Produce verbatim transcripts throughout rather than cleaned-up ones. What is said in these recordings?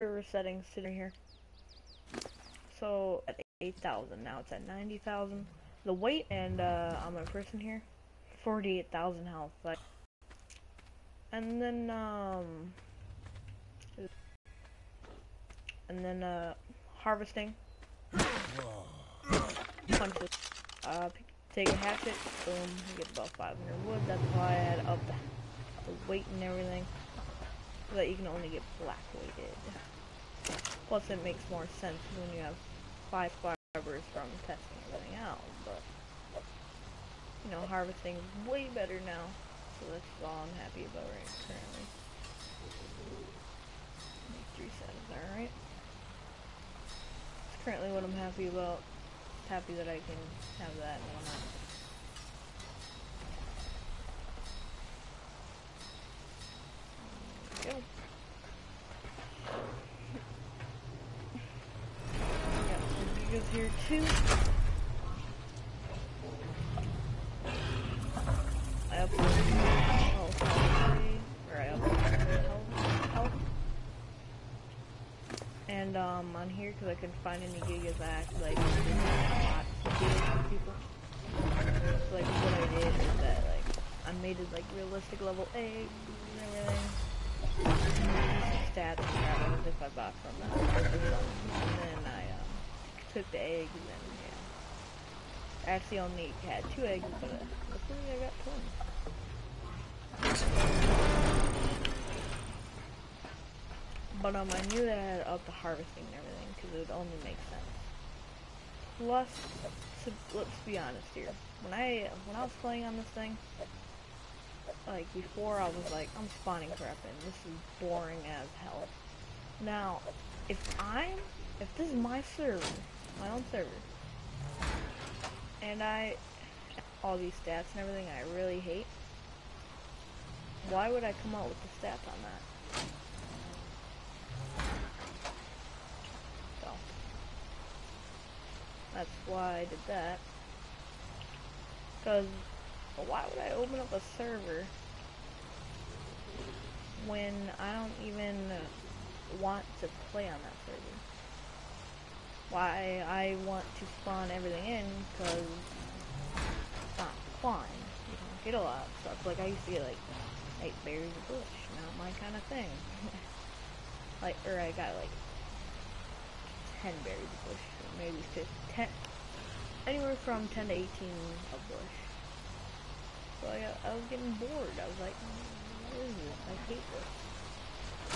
server settings sitting here. So at eight thousand, now it's at ninety thousand. The weight and uh, on my person here, forty-eight thousand health. Like, and then um, and then uh, harvesting. Punches. Uh, take a hatchet. Boom. You get about five hundred wood. That's why I had up the, the weight and everything, so that you can only get black weighted. Plus, it makes more sense when you have five fibers from testing everything out, but, you know, harvesting is way better now, so that's all I'm happy about right currently. Make three settings there, right? It's currently what I'm happy about. It's happy that I can have that and whatnot. There we go. Goes here too. I uploaded health already, or I uploaded health, health. And um, on here, because I couldn't find any gigas, I acted like I didn't have a lot of gigas for people. So like what I did is that like I made it like realistic level A and everything. Stats and as if I bought from them. And then I uh, took the eggs and yeah. Actually only had two eggs, but luckily I got twenty. But um, I knew that I had up the harvesting and everything because it would only make sense. Plus, to, let's be honest here. When I when I was playing on this thing, like before, I was like, I'm spawning crap in. This is boring as hell. Now, if I'm if this is my server. My own server. And I, all these stats and everything I really hate. Why would I come out with the stats on that? So. That's why I did that. Because, why would I open up a server when I don't even want to play on that server? Why I want to spawn everything in, because it's not fun. You don't get a lot of stuff. Like, I used to get, like, eight berries a bush. Not my kind of thing. Like, or I got, like, ten berries a bush. Or maybe fifteen, ten. Anywhere from ten to eighteen a bush. So I, I was getting bored. I was like, what is this? I hate this.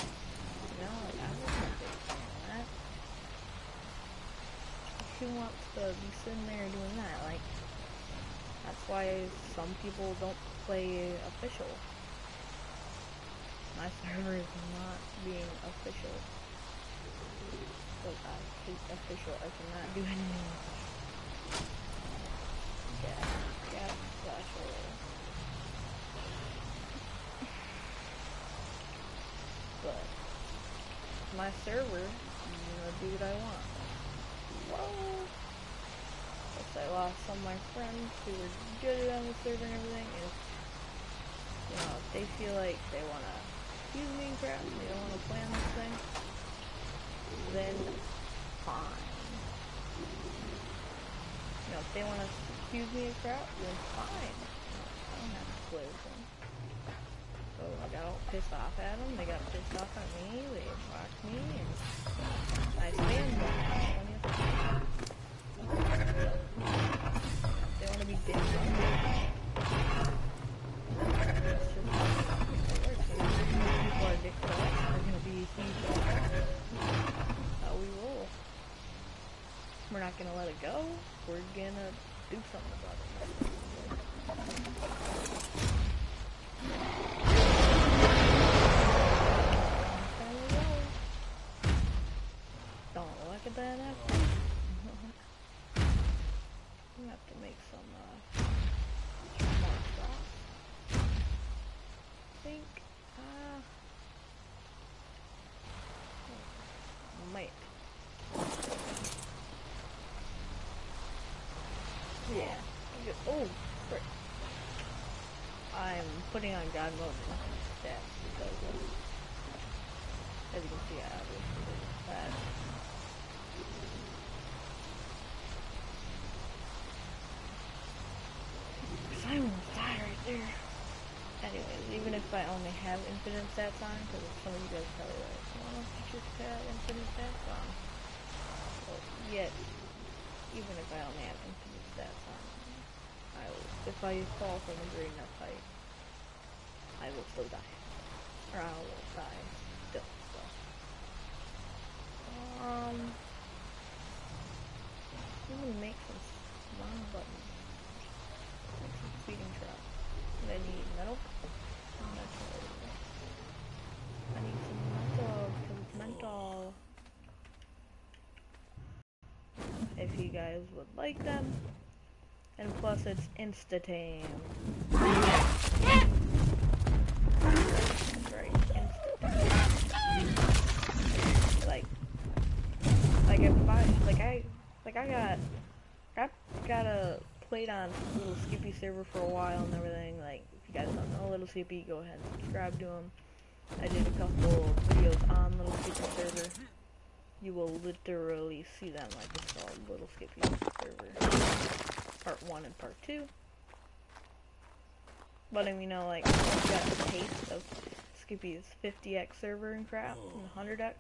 You know, like, I was not big fan of that. Who wants to be sitting there doing that? Like, that's why some people don't play official. My server is not being official. Because I hate official. I cannot do anything official. Yeah, yeah, slash roll. But, my server, I'm gonna do what I want. Whoa! Guess I lost some of my friends who were good on the server and everything. If, you know, if they feel like they want to use me and crap, they don't want to play on this thing, then fine. You know, if they want to accuse me of crap, then fine. I don't have to play with them. So I got all pissed off at them, they got pissed off at me, they blocked me, and I stand by. They want to be big. People are dick dogs. They're going to be huge dogs. How we roll. We're not going to let it go. We're going to do something about it. Don't look at that after. I'm gonna have to make some, uh, more stuff. I think, uh, might. Yeah. Oh, frick. I'm putting on God mode instead because El divorciado. Because I'm tired right there. Anyways, even if I only have infinite stats on, because some of you guys probably like, oh, you just got infinite stats on. Well, yet, even if I only have infinite stats on, I will, if I fall from a green enough height, I will still die. Or I will die still, so. Um, I'm gonna make some long buttons. Make some feeding traps. And I need metal. I need some mental, some mental. If you guys would like them. And plus it's insta-tame. Right, insta-tame. Like, like if I, like I, like I got, I got a played on Little Skippy server for a while and everything. Like, if you guys don't know Little Skippy, go ahead and subscribe to him. I did a couple videos on Little Skippy server. You will literally see them, like it's called Little Skippy server. Part one and part two. But I mean, you know, like, I've got a taste of Skippy's fifty X server and crap, and one hundred X.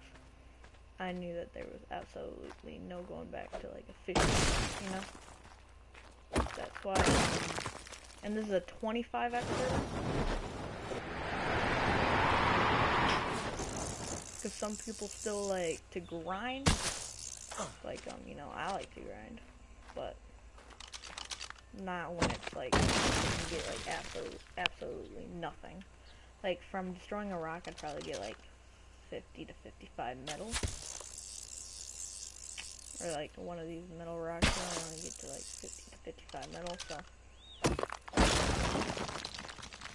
I knew that there was absolutely no going back to like a fifty X, you know? That's why, um, and this is a twenty-five X server. Because some people still like to grind. Like, um, you know, I like to grind. But not when it's like, you can get like absolute, absolutely nothing. Like, from destroying a rock, I'd probably get like fifty to fifty-five metal. Or like one of these metal rocks, I only get to like fifty to fifty-five metal, so.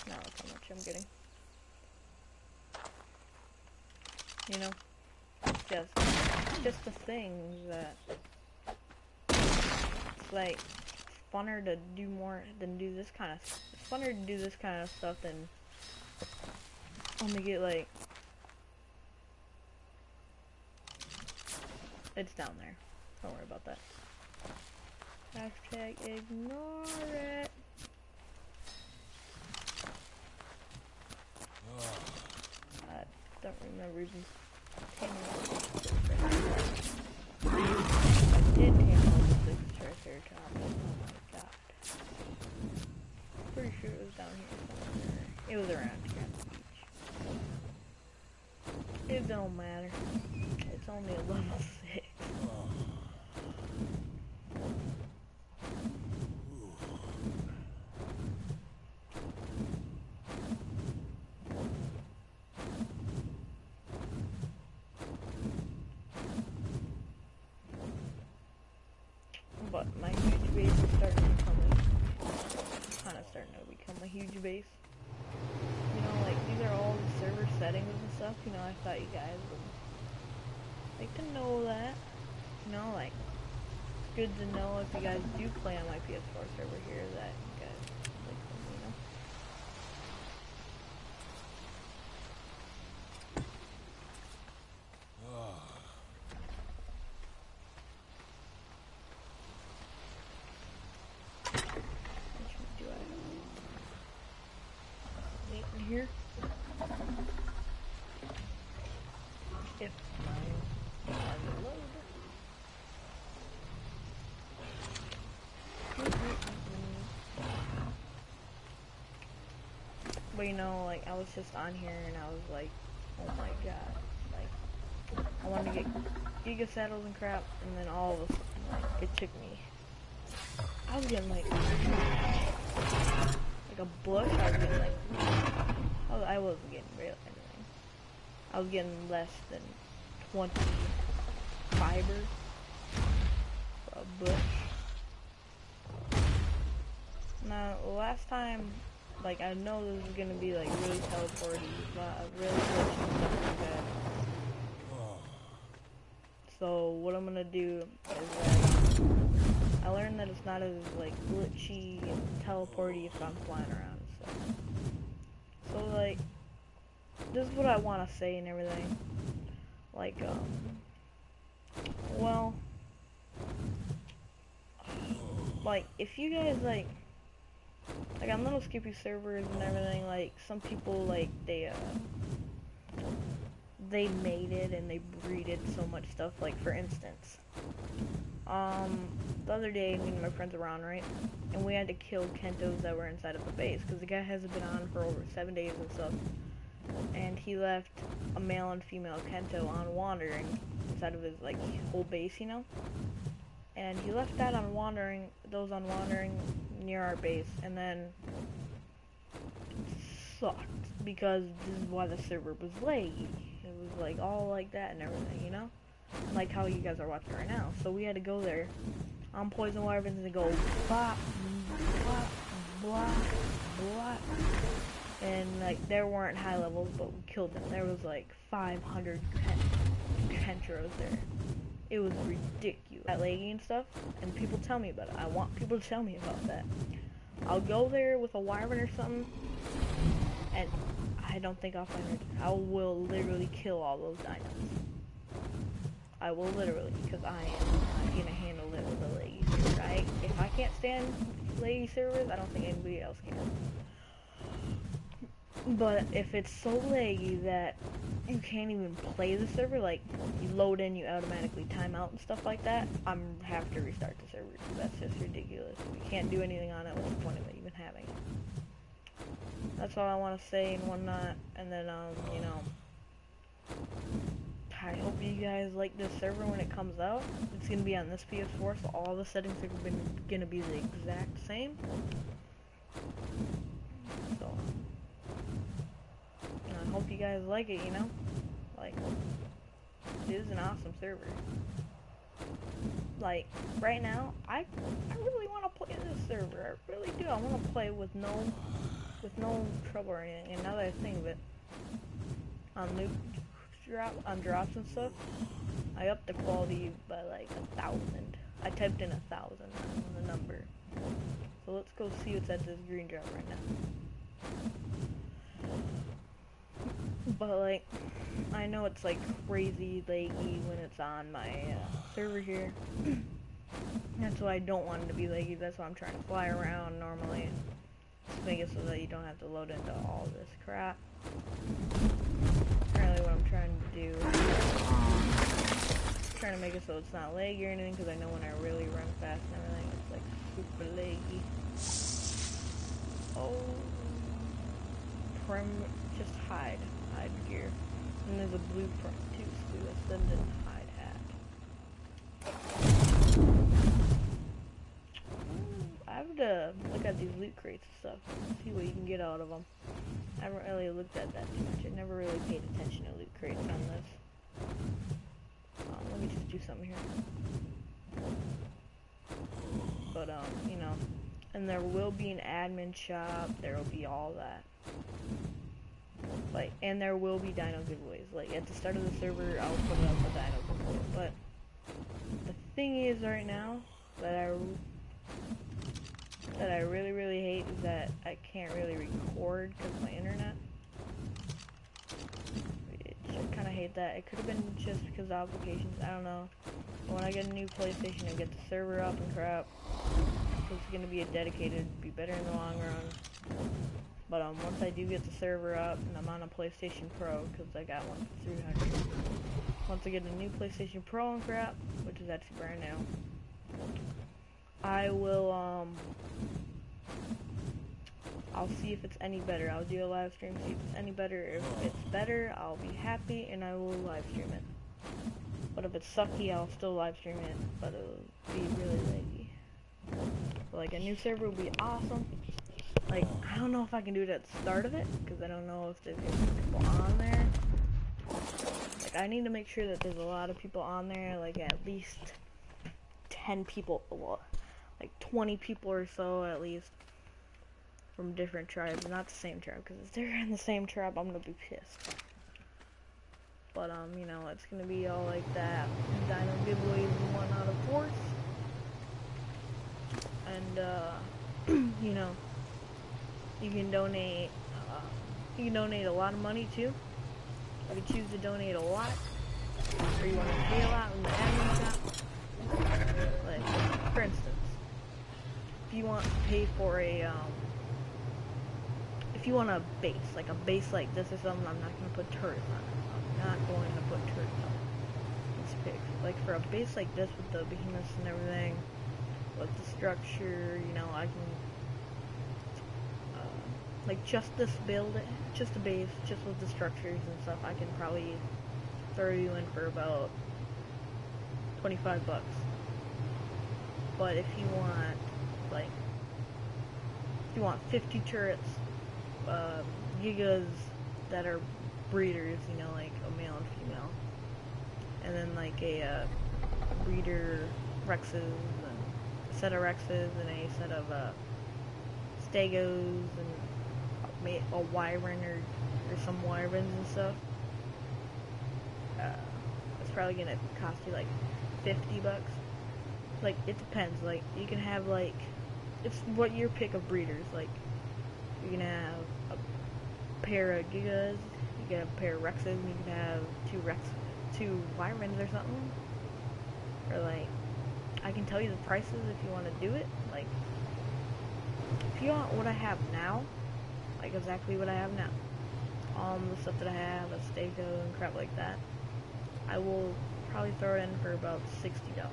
Now look how much I'm getting. You know, just, just the things that, it's like, it's funner to do more than do this kind of, it's funner to do this kind of stuff than only get like, it's down there. Don't worry about that. Hashtag ignore it. Oh. I don't remember even taming all I did tame all the big triceratops. Oh my god. Pretty sure it was down here somewhere. It was around here on the beach. It don't matter. It's only a level six. But my huge base is starting to become a, kind of starting to become a huge base. You know, like, these are all the server settings and stuff. You know, I thought you guys would like to know that, you know, like, it's good to know if you guys do play on my P S four server here that you guys like them, you know. Which one do I have? Wait in here. If But you know, like, I was just on here and I was like, oh my god, like, I wanted to get Giga Saddles and crap, and then all of a sudden, like, it took me, I was getting like, like a bush, I was getting like, I, was, I wasn't getting real anything, I was getting less than twenty fibers for a bush. Now, last time, like, I know this is gonna be like really teleporting, but I really glitching stuff like that. So what I'm gonna do is, like, I learned that it's not as like glitchy and teleporty if I'm flying around. So, so like, this is what I want to say and everything. like, um, well, like, if you guys, like, like, on Little Skippy servers and everything, like, some people, like, they, uh, they mated and they breeded so much stuff, like, for instance, um, the other day, me and my friends were on, right, and we had to kill Kentos that were inside of the base, because the guy hasn't been on for over seven days and stuff, and he left a male and female Kento on wandering inside of his, like, whole base, you know, and he left that on wandering, those on wandering near our base, and then sucked, because this is why the server was laggy, it was, like, all like that and everything, you know, like how you guys are watching right now, so we had to go there, on Poison Wire, and go bop, bop, bop, bop, and, like, there weren't high levels, but we killed them. There was, like, five hundred Kentros there. It was ridiculous. That laggy and stuff, and people tell me about it. I want people to tell me about that. I'll go there with a wyvern or something, and I don't think I'll find it. I will literally kill all those dinos. I will literally, because I am not gonna handle it with a laggy server. I, if I can't stand laggy servers, I don't think anybody else can. But if it's so laggy that you can't even play the server, like, you load in, you automatically time out and stuff like that, I'm have to restart the server, because that's just ridiculous. We can't do anything on it. What's the point of it even having it? That's all I want to say and whatnot, and then, um, you know, I hope you guys like this server when it comes out. It's going to be on this P S four, so all the settings are going to be the exact same. So, um, I hope you guys like it, you know? Like, it is an awesome server. Like, right now, I I really want to play this server. I really do. I want to play with no with no trouble or anything. And now that I think of it, on loot drop on drops and stuff, I upped the quality by like a thousand. I typed in a thousand on the number. So let's go see what's at this green drop right now. But, like, I know it's, like, crazy laggy when it's on my uh, server here. That's why I don't want it to be laggy. That's why I'm trying to fly around normally. Just make it so that you don't have to load into all this crap. Apparently what I'm trying to do is trying to make it so it's not laggy or anything, because I know when I really run fast and everything, it's, like, super laggy. Oh. Prim... Just hide. Hide gear. And there's a blueprint too, so that's the hide hat. I have to look at these loot crates and stuff and see what you can get out of them. I haven't really looked at that too much. I never really paid attention to loot crates on this. Um, let me just do something here. But, um, you know. And there will be an admin shop. There will be all that. Like, and there will be dino giveaways. Like, at the start of the server, I'll put up a dino giveaway. But the thing is, right now, that I that I really, really hate is that I can't really record because of my internet. Which I kind of hate that. It could have been just because of obligations. I don't know. But when I get a new PlayStation and get the server up and crap, it's gonna be a dedicated. Be better in the long run. But um, once I do get the server up, and I'm on a PlayStation Pro, because I got one for three hundred. Once I get a new PlayStation Pro and crap, which is actually brand new, I will, um, I'll see if it's any better. I'll do a live stream, see if it's any better. If it's better, I'll be happy, and I will live stream it. But if it's sucky, I'll still live stream it, but it'll be really laggy. But, like, a new server would be awesome. Like, I don't know if I can do it at the start of it, because I don't know if there's gonna be people on there. Like, I need to make sure that there's a lot of people on there, like at least ten people, well, like twenty people or so at least, from different tribes, not the same tribe, because if they're in the same tribe, I'm gonna be pissed. But, um, you know, it's gonna be all like that, dino giveaways and whatnot, of course. And, uh, you know, you can donate, uh, you can donate a lot of money too. I could choose to donate a lot, Or you want to deal out in the admin shop. Like, for instance, if you want to pay for a, um, if you want a base, like a base like this or something, I'm not going to put turrets on it. I'm not going to put turrets on it. Let's pick, like for a base like this with the behemoths and everything, with the structure, you know, I can, uh, like just this build, just a base, just with the structures and stuff, I can probably throw you in for about twenty-five bucks. But if you want, like, if you want fifty turrets, uh, gigas that are breeders, you know, like a male and female, and then like a uh, breeder rexes, and a set of rexes, and a set of uh, stegos, and a wyvern or, or some wyverns and stuff, uh, it's probably gonna cost you like fifty bucks. Like, it depends. Like, you can have like, it's what your pick of breeders. Like, you can have a pair of gigas, you can have a pair of rexes, and you can have two rex, two wyverns or something. Or like, I can tell you the prices if you want to do it. Like, if you want what I have now, like exactly what I have now, um, the stuff that I have, a stego and crap like that, I will probably throw it in for about sixty dollars.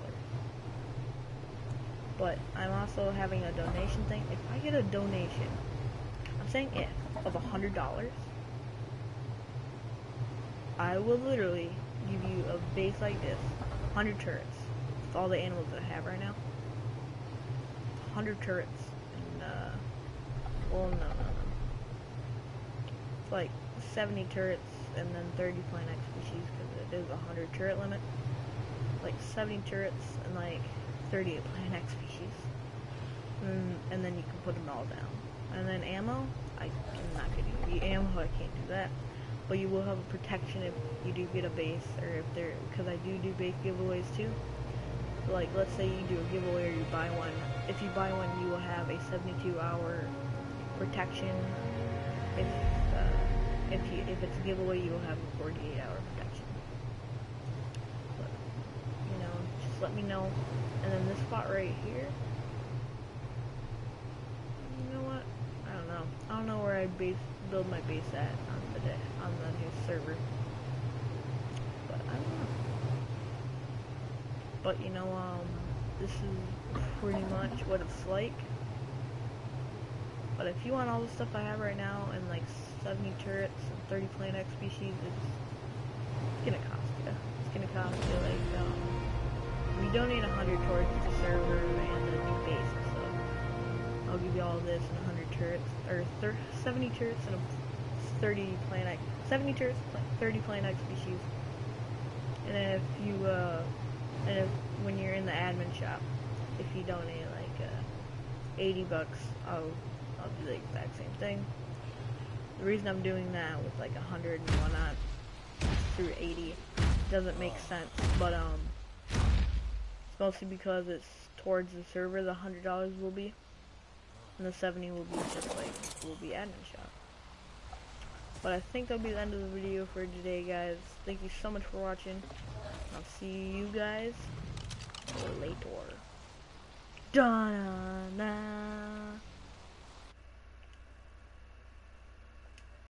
But I'm also having a donation thing. If I get a donation, I'm saying if, of a hundred dollars, I will literally give you a base like this, one hundred turrets, with all the animals that I have right now, one hundred turrets, and, uh, well, no, no, no, it's like seventy turrets, and then thirty plant X species, because it is a one hundred turret limit, like seventy turrets, and like thirty-eight plant X species, and, and then you can put them all down. And then ammo, I, I'm not going to give you ammo, I can't do that, but you will have a protection if you do get a base, or if there, because I do do base giveaways too. Like, let's say you do a giveaway or you buy one, if you buy one you will have a seventy-two hour protection. If uh, if, you, if it's a giveaway you will have a forty-eight hour protection. But, you know, just let me know. And then this spot right here, you know what, I don't know, I don't know where I base, build my base at on the, day, on the new server, but I don't know, but you know, um, this is pretty much what it's like. But if you want all the stuff I have right now, and like seventy turrets, and thirty plant X species, it's, it's gonna cost you, it's gonna cost you like, um, we donate one hundred turrets to the server and the new base, so I'll give you all this and one hundred turrets, or seventy turrets and a thirty plant X, seventy turrets, thirty plant X species, and then if you, uh, and if, when you're in the admin shop, if you donate like, uh, eighty bucks, I'll, I'll do the exact same thing. The reason I'm doing that with like one hundred and whatnot, through eighty, doesn't make sense, but, um, mostly because it's towards the server. The hundred dollars will be, and the seventy will be just like will be admin shop. But I think that'll be the end of the video for today, guys. Thank you so much for watching. I'll see you guys later. Da na na.